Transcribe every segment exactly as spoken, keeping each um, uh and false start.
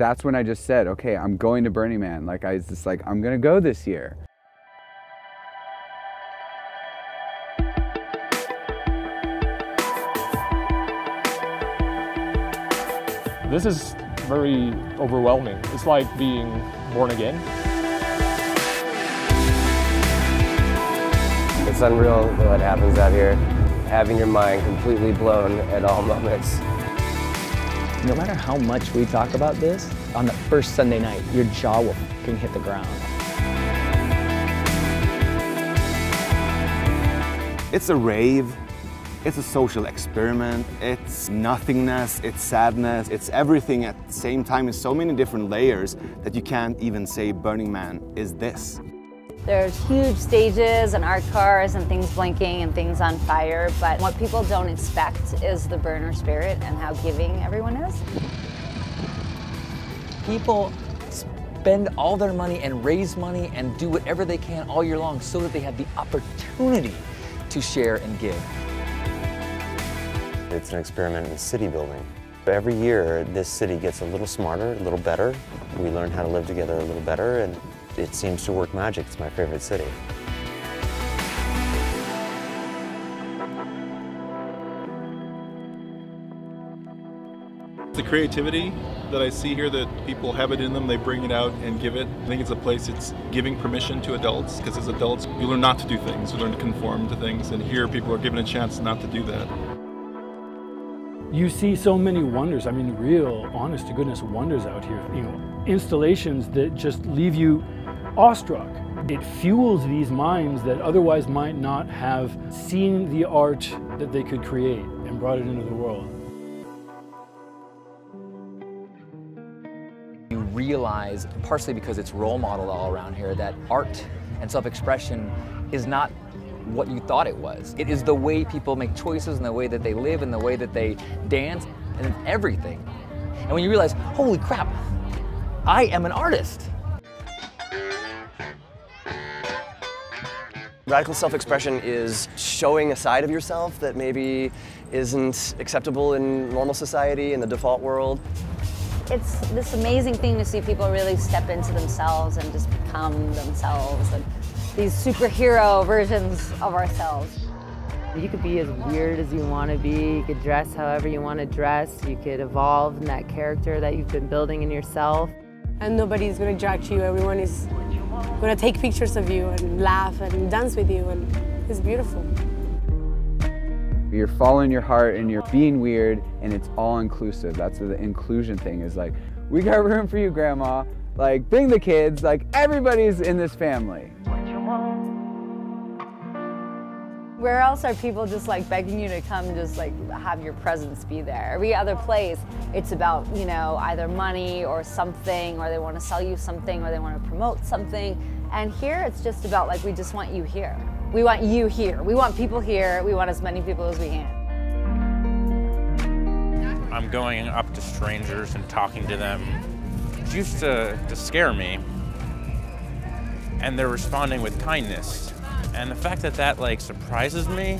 that's when I just said, okay, I'm going to Burning Man. Like, I was just like, I'm gonna go this year. This is very overwhelming. It's like being born again. It's unreal what happens out here. Having your mind completely blown at all moments. No matter how much we talk about this, on the first Sunday night, your jaw will fucking hit the ground. It's a rave. It's a social experiment, it's nothingness, it's sadness, it's everything at the same time in so many different layers that you can't even say Burning Man is this. There's huge stages and art cars and things blinking and things on fire, but what people don't expect is the burner spirit and how giving everyone is. People spend all their money and raise money and do whatever they can all year long so that they have the opportunity to share and give. It's an experiment in city building. Every year, this city gets a little smarter, a little better. We learn how to live together a little better, and it seems to work magic. It's my favorite city. The creativity that I see here, that people have it in them, they bring it out and give it. I think it's a place that's giving permission to adults, because as adults, you learn not to do things, you learn to conform to things, and here people are given a chance not to do that. You see so many wonders, I mean real, honest to goodness wonders out here. You know, installations that just leave you awestruck. It fuels these minds that otherwise might not have seen the art that they could create and brought it into the world. You realize, partially because it's role modeled all around here, that art and self-expression is not what you thought it was. It is the way people make choices and the way that they live and the way that they dance and everything. And when you realize, holy crap, I am an artist. Radical self-expression is showing a side of yourself that maybe isn't acceptable in normal society, in the default world. It's this amazing thing to see people really step into themselves and just become themselves. And these superhero versions of ourselves. You could be as weird as you want to be, you could dress however you want to dress, you could evolve in that character that you've been building in yourself. And nobody's going to judge you, everyone is going to take pictures of you and laugh and dance with you, and it's beautiful. You're following your heart and you're being weird, and it's all inclusive. That's the inclusion thing, is like, we got room for you, Grandma, like bring the kids, like everybody's in this family. Where else are people just like begging you to come, just like have your presence be there? Every other place, it's about, you know, either money or something, or they want to sell you something, or they want to promote something. And here it's just about like, we just want you here. We want you here. We want people here. We want as many people as we can. I'm going up to strangers and talking to them. It used to, to scare me. And they're responding with kindness. And the fact that that like surprises me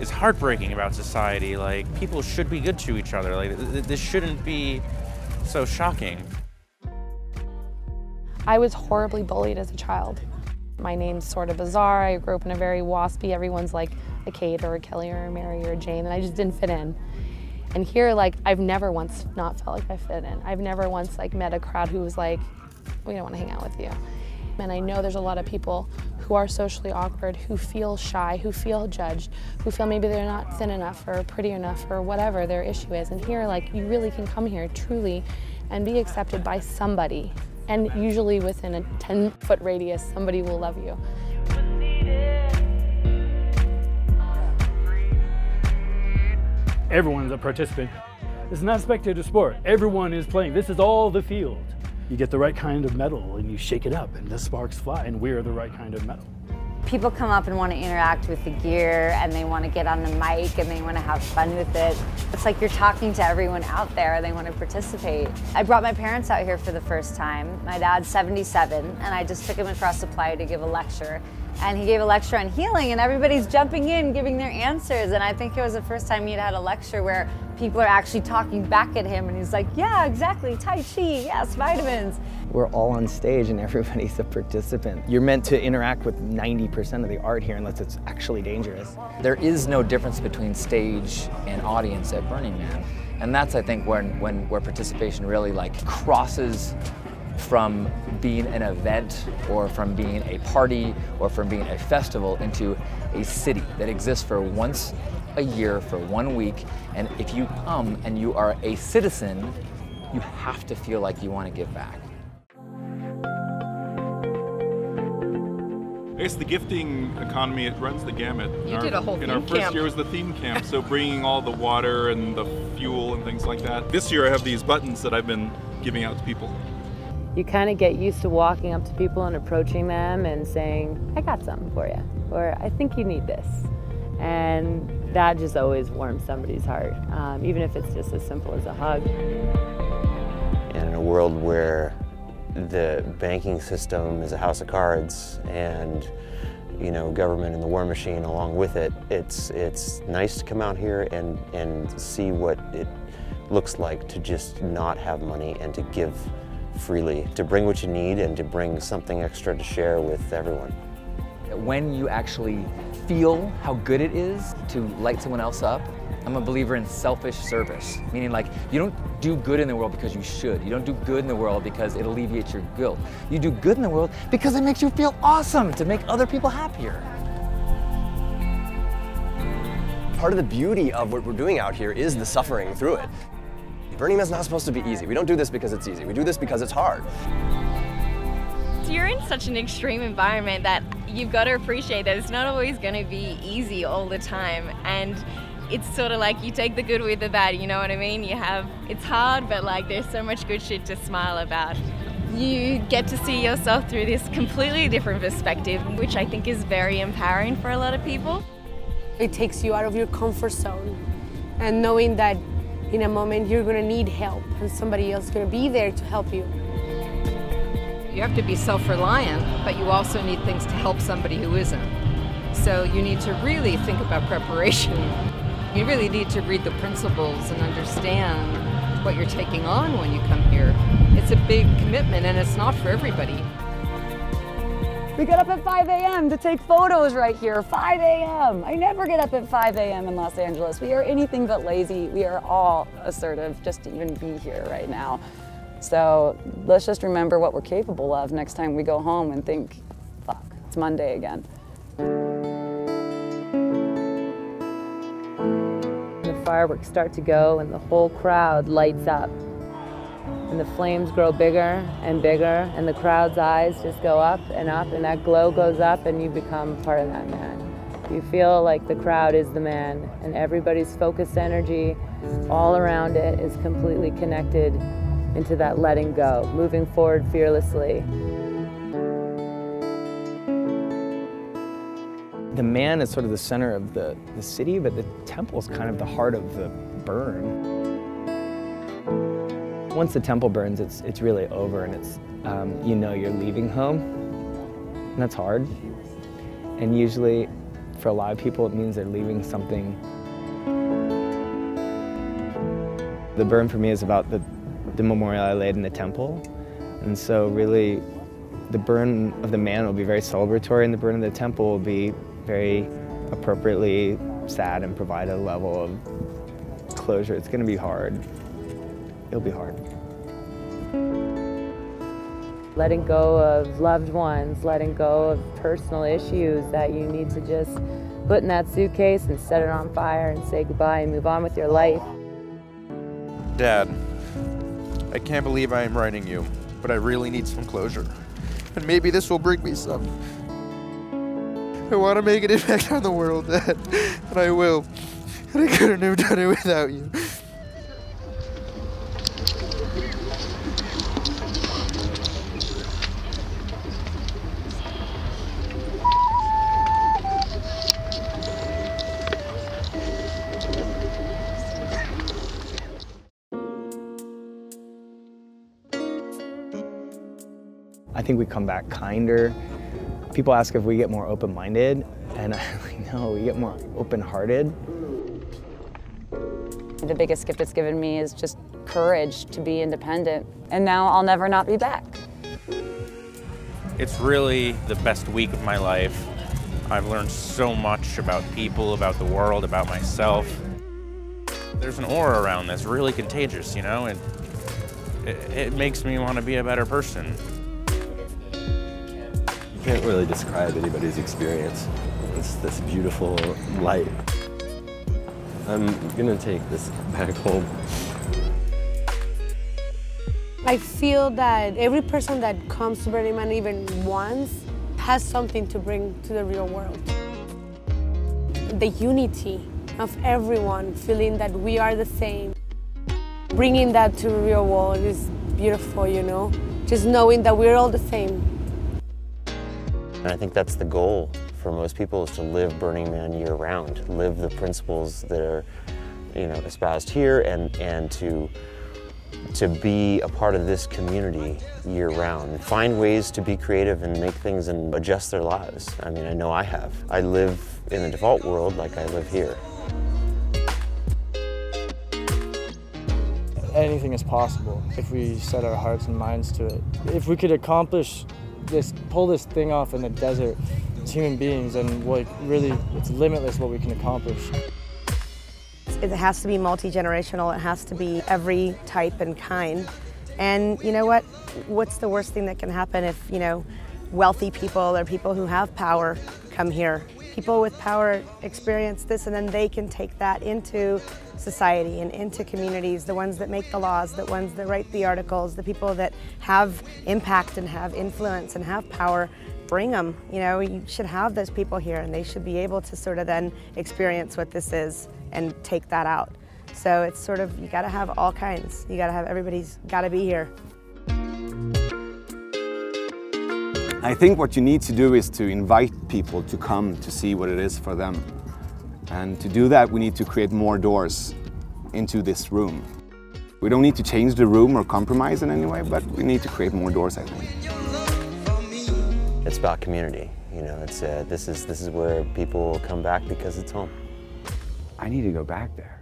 is heartbreaking about society. Like, people should be good to each other. Like, th this shouldn't be so shocking. I was horribly bullied as a child. My name's sort of bizarre. I grew up in a very waspy, everyone's like a Kate or a Kelly or a Mary or a Jane, and I just didn't fit in. And here, like, I've never once not felt like I fit in. I've never once like met a crowd who was like, we don't want to hang out with you. And I know there's a lot of people who are socially awkward, who feel shy, who feel judged, who feel maybe they're not thin enough or pretty enough or whatever their issue is. And here, like, you really can come here truly and be accepted by somebody. And usually within a ten foot radius, somebody will love you. Everyone's a participant. It's not spectator sport. Everyone is playing. This is all the field. You get the right kind of metal and you shake it up and the sparks fly, and we're the right kind of metal. People come up and want to interact with the gear, and they want to get on the mic, and they want to have fun with it. It's like you're talking to everyone out there and they want to participate. I brought my parents out here for the first time. My dad's seventy-seven, and I just took him across the playa to give a lecture. And he gave a lecture on healing, and everybody's jumping in, giving their answers. And I think it was the first time he'd had a lecture where people are actually talking back at him and he's like, yeah, exactly, Tai Chi, yes, vitamins. We're all on stage and everybody's a participant. You're meant to interact with ninety percent of the art here unless it's actually dangerous. There is no difference between stage and audience at Burning Man. And that's, I think, when, when, where participation really like crosses from being an event or from being a party or from being a festival into a city that exists for once a year, for one week. And if you come and you are a citizen, you have to feel like you want to give back. I guess the gifting economy, it runs the gamut. You our, did a whole theme camp. And our first year was the theme camp, so bringing all the water and the fuel and things like that. This year I have these buttons that I've been giving out to people. You kind of get used to walking up to people and approaching them and saying, I got something for you, or I think you need this. And that just always warms somebody's heart, um, even if it's just as simple as a hug. And in a world where the banking system is a house of cards and, you know, government and the war machine along with it, it's, it's nice to come out here and, and see what it looks like to just not have money and to give freely, to bring what you need and to bring something extra to share with everyone. When you actually feel how good it is to light someone else up, I'm a believer in selfish service, meaning like you don't do good in the world because you should. You don't do good in the world because it alleviates your guilt. You do good in the world because it makes you feel awesome to make other people happier. Part of the beauty of what we're doing out here is the suffering through it. Burning Man's not supposed to be easy. We don't do this because it's easy. We do this because it's hard. So you're in such an extreme environment that you've got to appreciate that it's not always going to be easy all the time. And it's sort of like you take the good with the bad, you know what I mean? You have, it's hard, but like there's so much good shit to smile about. You get to see yourself through this completely different perspective, which I think is very empowering for a lot of people. It takes you out of your comfort zone and knowing that in a moment, you're gonna need help and somebody else is gonna be there to help you. You have to be self-reliant, but you also need things to help somebody who isn't. So you need to really think about preparation. You really need to read the principles and understand what you're taking on when you come here. It's a big commitment and it's not for everybody. We got up at five A M to take photos right here, five A M I never get up at five A M in Los Angeles. We are anything but lazy. We are all assertive just to even be here right now. So let's just remember what we're capable of next time we go home and think, fuck, it's Monday again. The fireworks start to go and the whole crowd lights up. And the flames grow bigger and bigger, and the crowd's eyes just go up and up, and that glow goes up, and you become part of that man. You feel like the crowd is the man, and everybody's focused energy all around it is completely connected into that letting go, moving forward fearlessly. The man is sort of the center of the, the city, but the temple is kind of the heart of the burn. Once the temple burns, it's, it's really over, and it's, um, you know you're leaving home, and that's hard. And usually, for a lot of people, it means they're leaving something. The burn for me is about the, the memorial I laid in the temple, and so really, the burn of the man will be very celebratory, and the burn of the temple will be very appropriately sad and provide a level of closure. It's gonna be hard. It'll be hard. Letting go of loved ones, letting go of personal issues that you need to just put in that suitcase and set it on fire and say goodbye and move on with your life. Dad, I can't believe I am writing you, but I really need some closure. And maybe this will bring me some. I want to make an impact on the world, Dad, and I will. And I couldn't have done it without you. I think we come back kinder. People ask if we get more open-minded, and I know we get more open-hearted. the biggest gift it's given me is just courage to be independent. And now I'll never not be back. It's really the best week of my life. I've learned so much about people, about the world, about myself. There's an aura around that's really contagious, you know? It, it, it makes me want to be a better person. You can't really describe anybody's experience. It's this beautiful light. I'm gonna take this back home. I feel that every person that comes to Burning Man even once has something to bring to the real world. The unity of everyone, feeling that we are the same. Bringing that to the real world is beautiful, you know? Just knowing that we're all the same. And I think that's the goal for most people, is to live Burning Man year-round, live the principles that are, you know, espoused here, and, and to, to be a part of this community year-round. Find ways to be creative and make things and adjust their lives. I mean, I know I have. I live in the default world like I live here. Anything is possible if we set our hearts and minds to it. If we could accomplish this, pull this thing off in the desert, as human beings, and what really, it's limitless what we can accomplish. It has to be multi-generational, it has to be every type and kind. And you know what, what's the worst thing that can happen if, you know, wealthy people or people who have power come here? People with power experience this, and then they can take that into society and into communities, the ones that make the laws, the ones that write the articles, the people that have impact and have influence and have power. Bring them, you know, you should have those people here, and they should be able to sort of then experience what this is and take that out. So it's sort of, you gotta have all kinds. You gotta have, everybody's gotta be here. I think what you need to do is to invite people to come to see what it is for them. And to do that, we need to create more doors into this room. We don't need to change the room or compromise in any way, but we need to create more doors, I think. It's about community, you know. It's uh, this is this is where people come back because it's home. I need to go back there.